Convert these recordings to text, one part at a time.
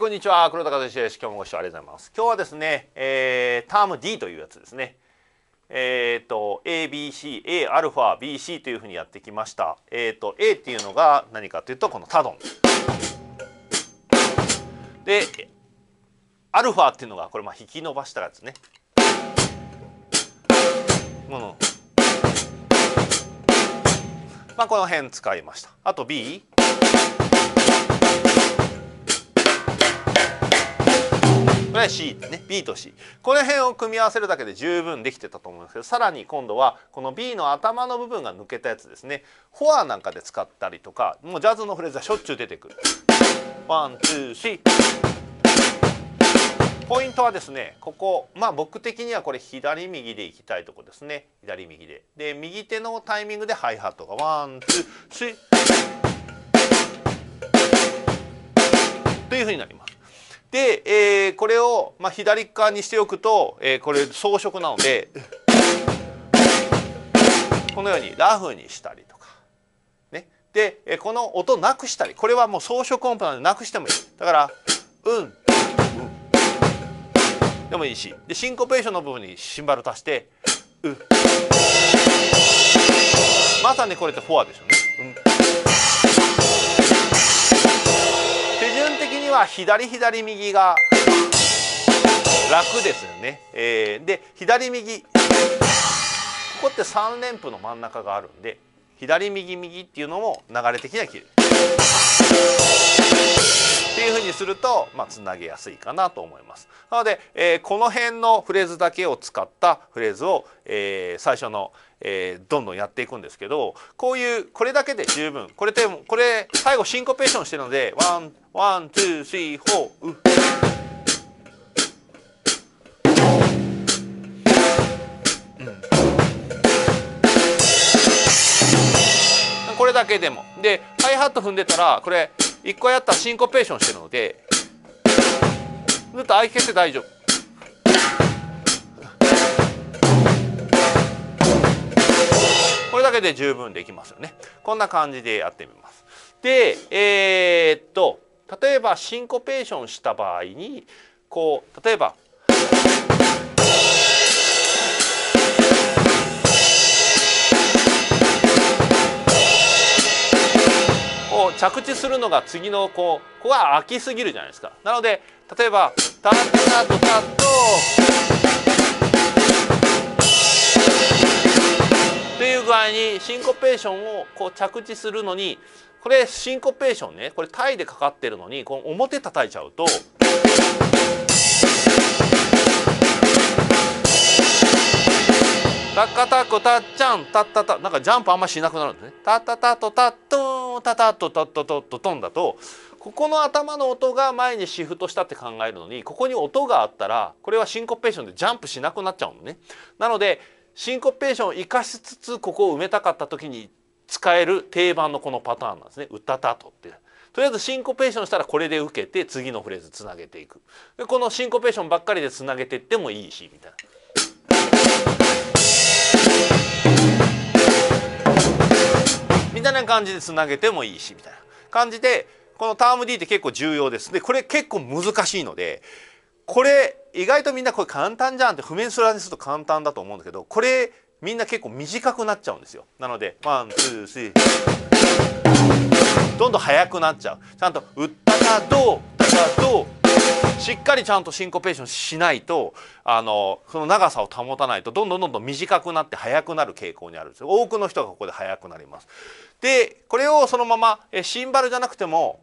こんにちは、黒田和之です。今日もご視聴ありがとうございます。今日はですね、ターム D というやつですね。ABCAαBC というふうにやってきました。A っていうのが何かというとこのタドンで、アルファっていうのがこれまあ引き伸ばしたやつね。まあこの辺使いました。あと B。これは C ね、B と C、 この辺を組み合わせるだけで十分できてたと思うんですけど、さらに今度はこの B の頭の部分が抜けたやつですね。フォアなんかで使ったりとか、もうジャズのフレーズはしょっちゅう出てくる。ワンツースリー。ポイントはですね、ここ、まあ僕的にはこれ左右でいきたいとこですね。左右で。で右手のタイミングでハイハットがワンツースリーというふうになります。で、これを、まあ、左側にしておくと、これ装飾なのでこのようにラフにしたりとか、ね、で、この音なくしたり、これはもう装飾音符なのでなくしてもいい。だから「うん」でもいいし、でシンコペーションの部分にシンバル足して「う」、まさにこれってフォアでしょうね。左右が楽ですよね。で左右、ここって3連符の真ん中があるんで、左右右っていうのも流れ的には切るっていうふうにすると、まあ、つなげやすいかなと思います。なので、この辺のフレーズだけを使ったフレーズを、最初の、どんどんやっていくんですけど、こういうこれだけで十分。これでこれ最後シンコペーションしてるのでワンワンツースリーフォーこれだけでも。でハイハット踏んでたらこれ1個やったらシンコペーションしてるのでずっと相手して大丈夫。これだけで十分できますよね。こんな感じでやってみます。で、例えばシンコペーションした場合に、こう例えばこう着地するのが次のここは空きすぎるじゃないですか。なので例えば「タッタッタッタッと」具合にシンコペーションをこう着地するのに、これシンコペーションね、これタイでかかってるのにこの表叩いちゃうと「タッカタコタッチャンタッタタ」なんかジャンプあんましなくなるんですね。「タッタタトタットンタタトタトトトトン」だとここの頭の音が前にシフトしたって考えるのに、ここに音があったらこれはシンコペーションでジャンプしなくなっちゃうのね。なのでシンコペーションを生かしつつここを埋めたかった時に使える定番のこのパターンなんですね。「うたたと」ってとりあえずシンコペーションしたらこれで受けて次のフレーズつなげていく。でこのシンコペーションばっかりでつなげていってもいいしみたいな。みたいな感じでつなげてもいいしみたいな感じで、このターム D って結構重要です。でこれ結構難しいので、これ意外とみんなこれ簡単じゃんって譜面すらにすると簡単だと思うんだけど、これみんな結構短くなっちゃうんですよ。なのでワンツースリーどんどん速くなっちゃう。ちゃんと「うったたどうたたどう」しっかりちゃんとシンコペーションしないと、その長さを保たないとどんどんどんどん短くなって速くなる傾向にあるんですよ。多くの人がここで速くなります。でこれをそのままシンバルじゃなくても。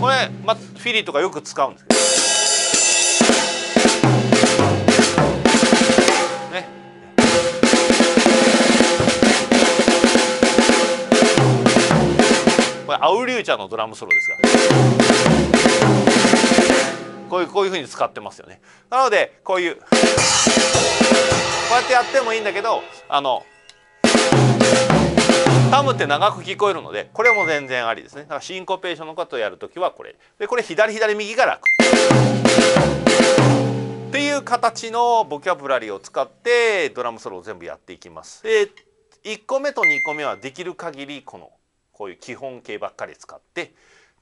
これ、ま、フィリーとかよく使うんですけど、ね、これAh-Leu-Chaのドラムソロですが、こういうふうに使ってますよね。なのでこういうこうやってやってもいいんだけど、タムって長く聞こえるのでこれも全然ありですね。だからシンコペーションのことをやるときはこれで、これ左右が楽っていう形のボキャブラリーを使ってドラムソロを全部やっていきます。で1個目と2個目はできる限りこういう基本形ばっかり使って、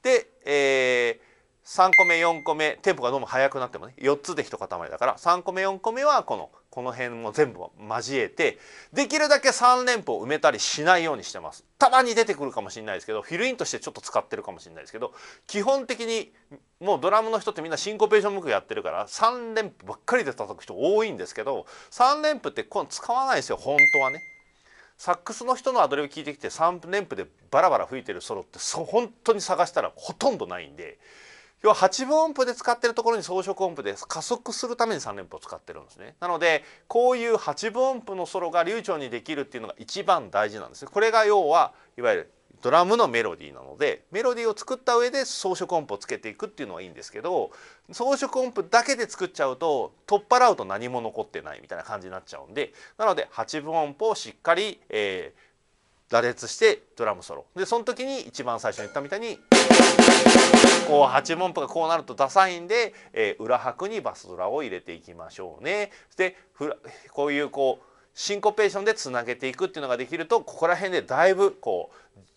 で、3個目4個目テンポがどうも速くなってもね、4つで1塊だから、3個目4個目はこの辺も全部交えて、できるだけ3連符を埋めたりしないようにしてます。たまに出てくるかもしれないですけど、フィルインとしてちょっと使ってるかもしれないですけど、基本的にもうドラムの人ってみんなシンコペーション向くやってるから3連符ばっかりで叩く人多いんですけど、3連符ってこの使わないですよ本当はね。サックスの人のアドリブ聞いてきて3連符でバラバラ吹いてるソロって本当に探したらほとんどないんで、要は8分音符で使ってるところに装飾音符で加速するために3連符を使ってるんですね。なのでこういう8分音符のソロが流暢にできるっていうのが一番大事なんですね。これが要はいわゆるドラムのメロディーなので、メロディーを作った上で装飾音符をつけていくっていうのはいいんですけど、装飾音符だけで作っちゃうと取っ払うと何も残ってないみたいな感じになっちゃうんで、なので8分音符をしっかり、羅列してドラムソロで、その時に一番最初に言ったみたいにこう8分音符がこうなるとダサいんで、裏拍にバスドラを入れていきましょうね。でこういうシンコペーションでつなげていくっていうのができると、ここら辺でだいぶ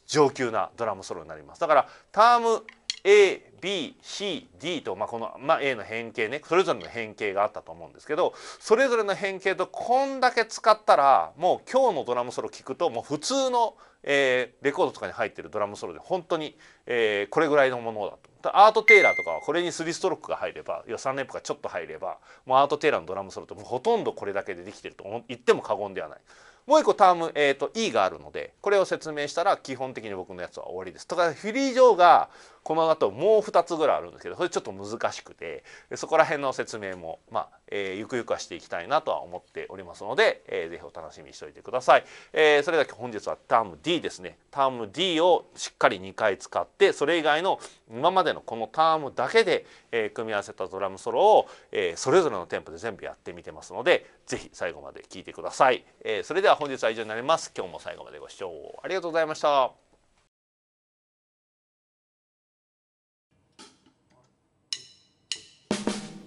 上級なドラムソロになります。だからターム ABCD と、この、A の変形ね、それぞれの変形があったと思うんですけど、それぞれの変形とこんだけ使ったらもう今日のドラムソロ聞くともう普通の、レコードとかに入ってるドラムソロで本当に、これぐらいのものだと。アート・テイラーとかはこれに3ストロークが入れば、3連符がちょっと入ればもうアート・テイラーのドラムソロってもうほとんどこれだけでできてると言っても過言ではない。もう一個ターム、E があるので、これを説明したら基本的に僕のやつは終わりです。だからフィリー・ジョーがこの後もう2つぐらいあるんですけど、それちょっと難しくて、そこら辺の説明も、ゆくゆくはしていきたいなとは思っておりますので、ぜひお楽しみにしておいてください。それだけ本日はターム D ですね。ターム D をしっかり2回使って、それ以外の今までのこのタームだけで、組み合わせたドラムソロを、それぞれのテンポで全部やってみてますので、ぜひ最後まで聴いてください。それでは本日は以上になります。今日も最後までご視聴ありがとうございました。